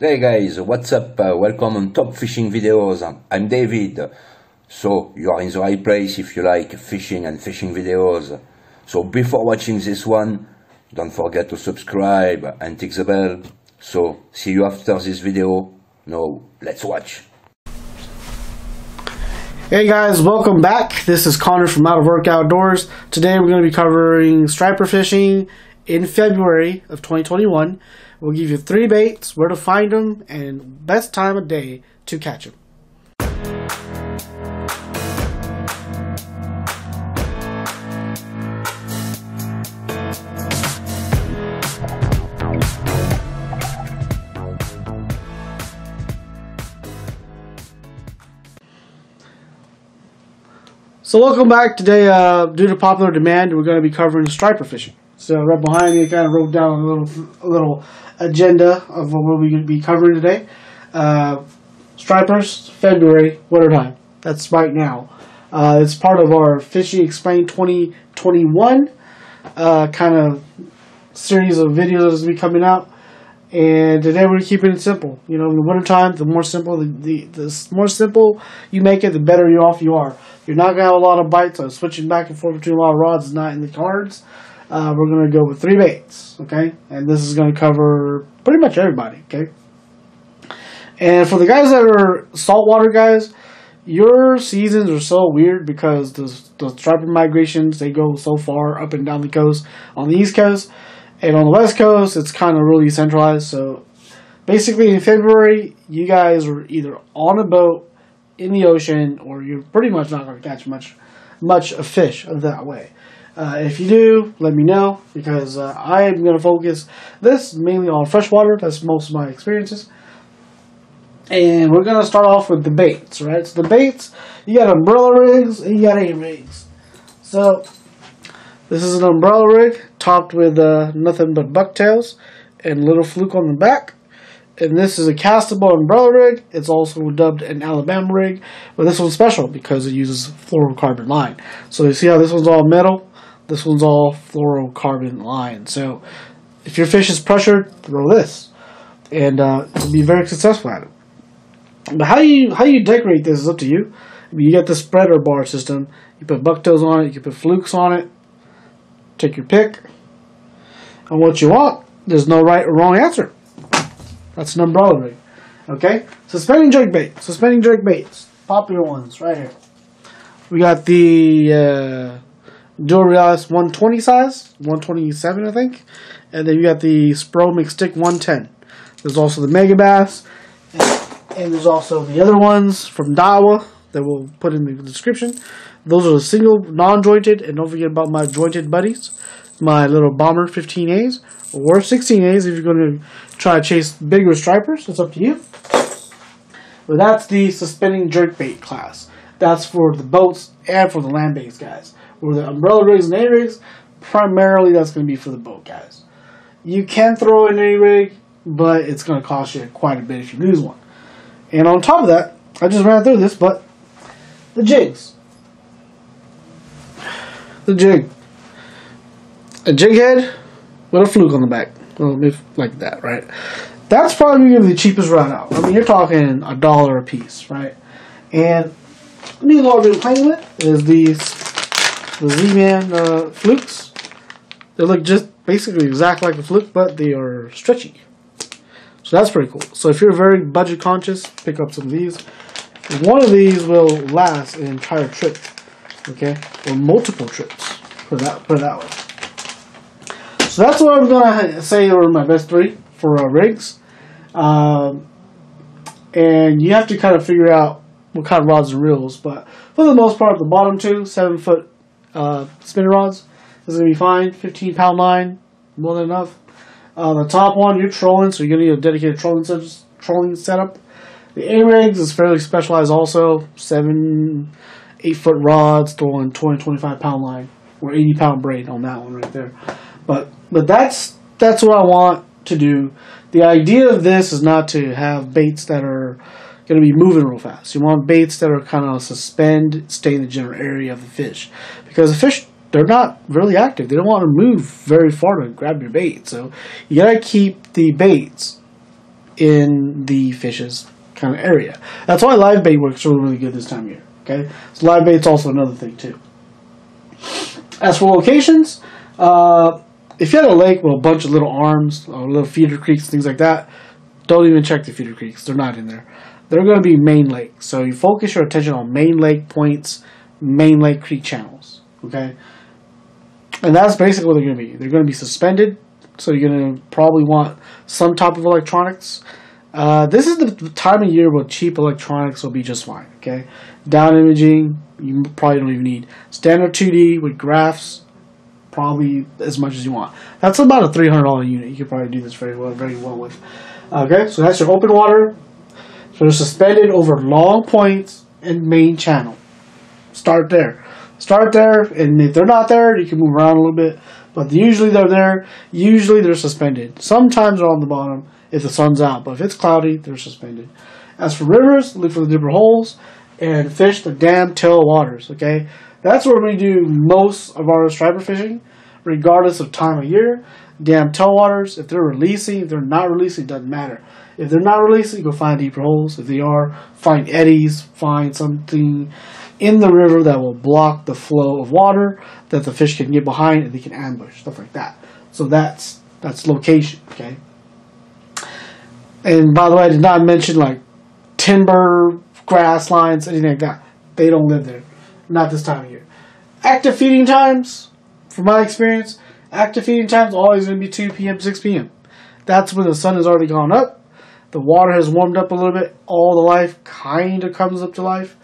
Hey guys, what's up? Welcome on Top Fishing Videos. I'm David. So you are in the right place if you like fishing and fishing videos. So before watching this one, don't forget to subscribe and tick the bell. So see you after this video. Now let's watch. Hey guys, welcome back. This is Connor from Out of Work Outdoors. Today we're going to be covering striper fishing in February of 2021. We'll give you 3 baits, where to find them, and best time of day to catch them. So welcome back. Today, due to popular demand, we're going to be covering striper fishing. So right behind me, I kind of wrote down a little agenda of what we're going to be covering today. Stripers, February, wintertime. That's right now. It's part of our Fishing Explained 2021 kind of series of videos that's going to be coming out. And today we're keeping it simple. You know, in the wintertime, the more simple the more simple you make it, the better off you are. You're not going to have a lot of bites, so switching back and forth between a lot of rods is not in the cards. We're going to go with 3 baits, okay? And this is going to cover pretty much everybody, okay? And for the guys that are saltwater guys, your seasons are so weird because the striper migrations, they go so far up and down the coast. On the East Coast and on the West Coast, it's kind of really centralized. So basically in February, you guys are either on a boat, in the ocean, or you're pretty much not going to catch much of fish that way. If you do, let me know, because I am going to focus this mainly on freshwater. That's most of my experiences. And we're going to start off with the baits, right? So the baits, you got umbrella rigs and you got aim rigs. So this is an umbrella rig topped with nothing but bucktails and a little fluke on the back. And this is a castable umbrella rig. It's also dubbed an Alabama rig. But this one's special because it uses fluorocarbon line. So you see how this one's all metal? This one's all fluorocarbon line. So if your fish is pressured, throw this. And you'll be very successful at it. But how you decorate this is up to you. I mean, you got the spreader bar system. You put bucktails on it. You can put flukes on it. Take your pick. And what you want, there's no right or wrong answer. That's an umbrella rig. Okay? Suspending jerk bait. Suspending jerk baits. Popular ones right here. We got the Dual Realis 120 size. 127, I think. And then you got the Spro Mix Stick 110. There's also the Mega Bass. And there's also the other ones from Dawa that we'll put in the description. Those are the single, non-jointed. And don't forget about my jointed buddies. My little Bomber 15As. Or 16As if you're going to try to chase bigger stripers. It's up to you. But that's the suspending jerkbait class. That's for the boats and for the land-based guys. Or the umbrella rigs and A-rigs, primarily that's going to be for the boat guys. You can throw an A-rig, but it's going to cost you quite a bit if you lose one. And on top of that, I just ran through this, but the jigs. The jig. A jig head with a fluke on the back, like that, right? That's probably going to be the cheapest rod out. I mean, you're talking $1 a piece, right? And the other one we're playing with is the Z-Man flukes. They look just basically exact like a fluke, but they are stretchy. So that's pretty cool. So if you're very budget conscious, pick up some of these. One of these will last an entire trip, okay? Or multiple trips, put it that way. So that's what I'm going to say are my best 3 for rigs. And you have to kind of figure out what kind of rods and reels. But for the most part, the bottom 2, 7-foot spinner rods, this is going to be fine. 15-pound line, more than enough. The top one, you're trolling, so you're going to need a dedicated trolling setup. The A-rigs is fairly specialized also. 7-8-foot rods, throwing 20, 25-pound line, or 80-pound braid on that one right there. But that's what I want to do. The idea of this is not to have baits that are going to be moving real fast. You want baits that are kind of suspend, stay in the general area of the fish. Because the fish, they're not really active. They don't want to move very far to grab your bait. So you got to keep the baits in the fishes kind of area. That's why live bait works really, really good this time of year. Okay, so live bait's also another thing too. As for locations, if you had a lake with a bunch of little arms or little feeder creeks, things like that, don't even check the feeder creeks. They're not in there. They're going to be main lake. So you focus your attention on main lake points, main lake creek channels. Okay, and that's basically what they're going to be. They're going to be suspended. So you're going to probably want some type of electronics. This is the time of year where cheap electronics will be just fine. Okay, down imaging you probably don't even need. Standard 2D with graphs, probably as much as you want. That's about a $300 unit. You could probably do this very well with. Okay, so that's your open water. So they're suspended over long points and main channel. Start there. Start there, and if they're not there, you can move around a little bit. But usually they're there. Usually they're suspended. Sometimes they're on the bottom if the sun's out, but if it's cloudy, they're suspended. As for rivers, look for the deeper holes and fish the damn tail waters. Okay, that's where we do most of our striper fishing, regardless of time of year. Damn tail waters. If they're releasing, if they're not releasing, it doesn't matter. If they're not releasing, go find deeper holes. If they are, find eddies. Find something in the river that will block the flow of water that the fish can get behind and they can ambush, stuff like that. So that's location, okay? And by the way, I did not mention like timber, grass lines, anything like that. They don't live there, not this time of year. Active feeding times, from my experience, active feeding times always going to be 2 p.m., 6 p.m. That's when the sun has already gone up, the water has warmed up a little bit, all the life kind of comes up to life.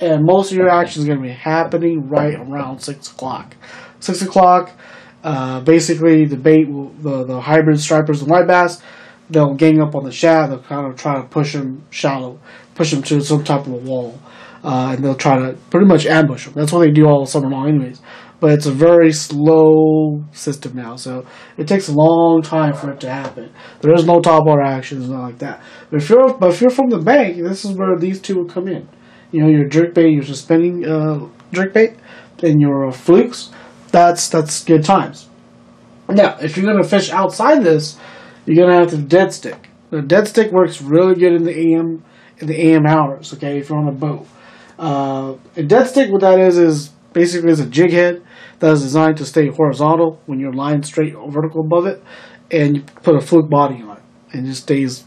And most of your action is going to be happening right around 6 o'clock. 6 o'clock, basically the bait, the hybrid stripers and white bass, they'll gang up on the shad. They'll kind of try to push them shallow, push them to some type of a wall. And they'll try to pretty much ambush them. That's what they do all summer long anyways. But it's a very slow system now, so it takes a long time for it to happen. There is no top water action, nothing like that. But if you're from the bank, this is where these two will come in. You know, your jerkbait, your suspending jerkbait, and your flukes, that's good times. Now, if you're going to fish outside this, you're going to have the dead stick. The dead stick works really good in the AM hours, okay, if you're on a boat. A dead stick, what that is basically is a jig head that is designed to stay horizontal when you're lying straight or vertical above it, and you put a fluke body on it, and it just stays,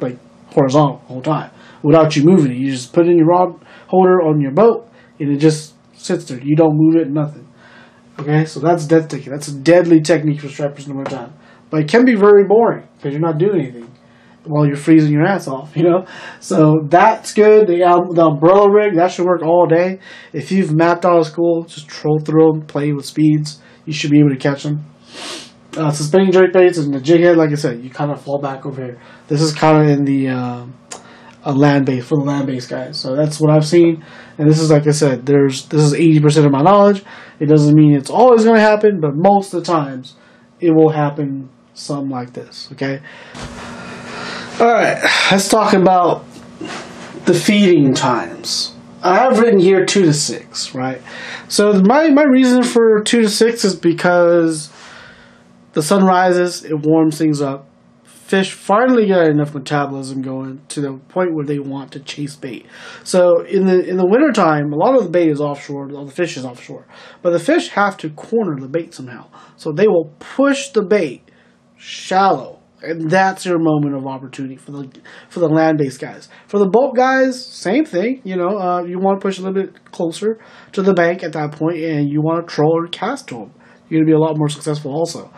like, horizontal the whole time. Without you moving it, you just put in your rod holder on your boat, and it just sits there. You don't move it, nothing. Okay, so that's dead sticking. That's a deadly technique for stripers in the wintertime. But it can be very boring because you're not doing anything while you're freezing your ass off, you know. So that's good. The umbrella rig, that should work all day. If you've mapped out a school, just troll through them, play with speeds. You should be able to catch them. Suspending jerkbaits and the jig head, like I said, you kind of fall back over here. This is kind of in the land-based guys. So that's what I've seen, and this is, like I said, this is 80% of my knowledge. It doesn't mean it's always going to happen, but most of the times it will happen something like this. Okay, alright, let's talk about the feeding times. I have written here 2 to 6, right? So my reason for 2 to 6 is because the sun rises, it warms things up. Fish finally got enough metabolism going to the point where they want to chase bait. So in the winter time, a lot of the bait is offshore, all the fish is offshore. But the fish have to corner the bait somehow. So they will push the bait shallow. And that's your moment of opportunity for the land-based guys. For the boat guys, same thing, you know, you want to push a little bit closer to the bank at that point, and you want to troll or cast to them. You're going to be a lot more successful also.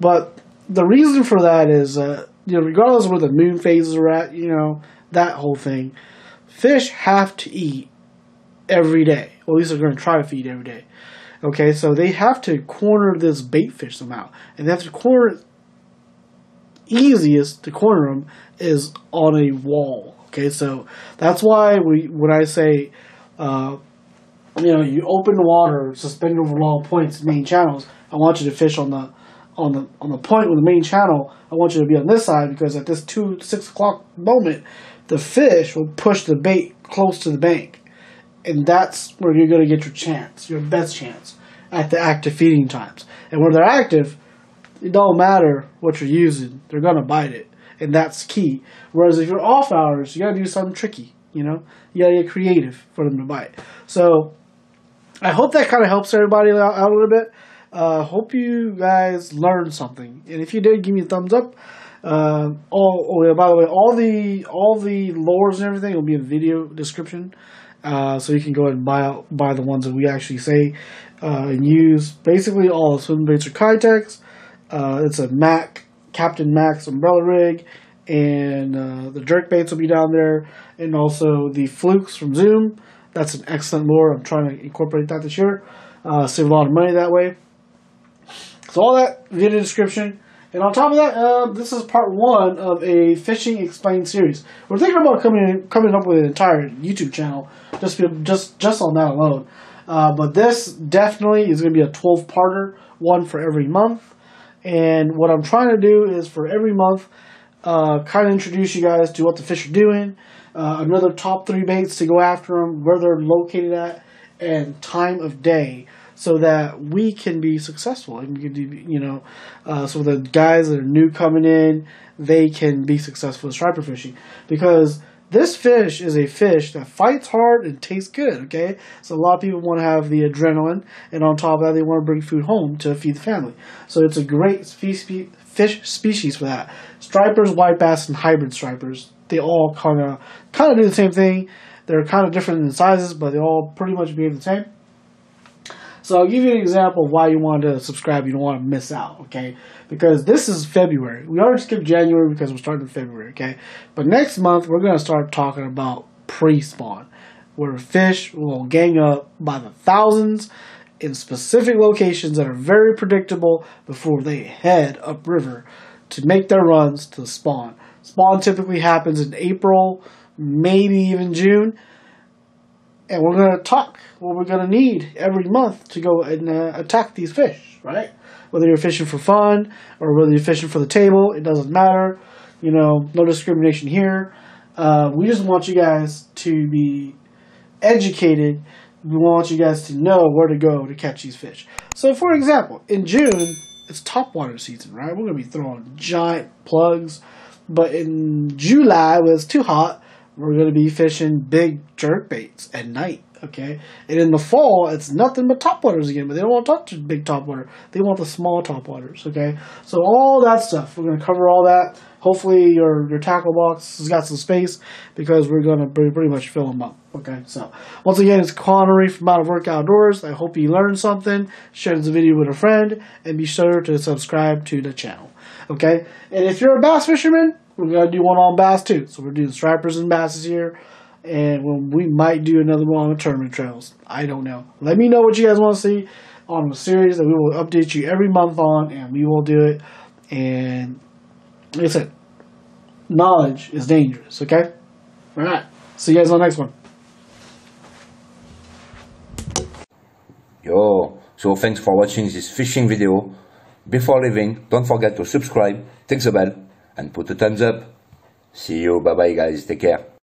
But the reason for that is you know, regardless of where the moon phases are at, you know, that whole thing, fish have to eat every day. Well, at least they're going to try to feed every day. Okay, so they have to corner this bait fish somehow. And they have to corner, easiest to corner them is on a wall. Okay, so that's why when I say, you know, you open the water, suspend over long points, main channels, I want you to fish on the point with the main channel. I want you to be on this side because at this 6 o'clock moment, the fish will push the bait close to the bank, and that's where you're going to get your chance, your best chance at the active feeding times. And when they're active, it don't matter what you're using; they're going to bite it. and that's key. Whereas if you're off hours, you gotta do something tricky, you know? You gotta get creative for them to buy it. So I hope that kind of helps everybody out a little bit. Hope you guys learned something, and if you did, give me a thumbs up. Oh, by the way, all the lures and everything will be in video description, so you can go ahead and buy the ones that we actually say and use. Basically, all the swim baits are Kytex. It's a Mac Captain Max umbrella rig, and the jerk baits will be down there, and also the flukes from Zoom. That's an excellent lure. I'm trying to incorporate that this year. Save a lot of money that way. So all that video description. And on top of that, this is part one of a Fishing Explained series. We're thinking about coming up with an entire YouTube channel just on that alone. But this definitely is going to be a 12-parter, one for every month. And what I'm trying to do is for every month, kind of introduce you guys to what the fish are doing, another top 3 baits to go after them, where they're located at, and time of day, so that we can be successful. And we can do, you know, so the guys that are new coming in, they can be successful at striper fishing, because this fish is a fish that fights hard and tastes good. Okay, so a lot of people want to have the adrenaline, and on top of that, they want to bring food home to feed the family. So it's a great fish species for that. Stripers, white bass, and hybrid stripers, they all kind of do the same thing. They're kind of different in sizes, but they all pretty much behave the same. So I'll give you an example of why you want to subscribe. You don't want to miss out, okay? Because this is February. We already skipped January because we're starting in February, okay? But next month, we're going to start talking about pre-spawn, where fish will gang up by the thousands in specific locations that are very predictable before they head upriver to make their runs to spawn. Spawn typically happens in April, maybe even June, and we're going to talk what we're going to need every month to go and attack these fish, right? Whether you're fishing for fun or whether you're fishing for the table, it doesn't matter. You know, no discrimination here. We just want you guys to be educated. We want you guys to know where to go to catch these fish. So, for example, in June, it's topwater season, right? We're going to be throwing giant plugs, but in July, when it's too hot, we're going to be fishing big jerkbaits at night, okay? And in the fall, it's nothing but topwaters again, but they don't want to touch the big topwater. They want the small topwaters, okay? So all that stuff, we're going to cover all that. Hopefully your tackle box has got some space, because we're going to pretty much fill them up, okay? So once again, it's Connery from Out of Work Outdoors. I hope you learned something. Share this video with a friend, and be sure to subscribe to the channel, okay? And if you're a bass fisherman, we're going to do one on bass too. So we're doing stripers and basses here. And we might do another one on tournament trails. I don't know. Let me know what you guys want to see on the series that we will update you every month on. And we will do it. And like I said, knowledge is dangerous. Okay? Alright. See you guys on the next one. Yo. So thanks for watching this fishing video. Before leaving, don't forget to subscribe, tick the bell, and put a thumbs up. See you. Bye bye guys. Take care.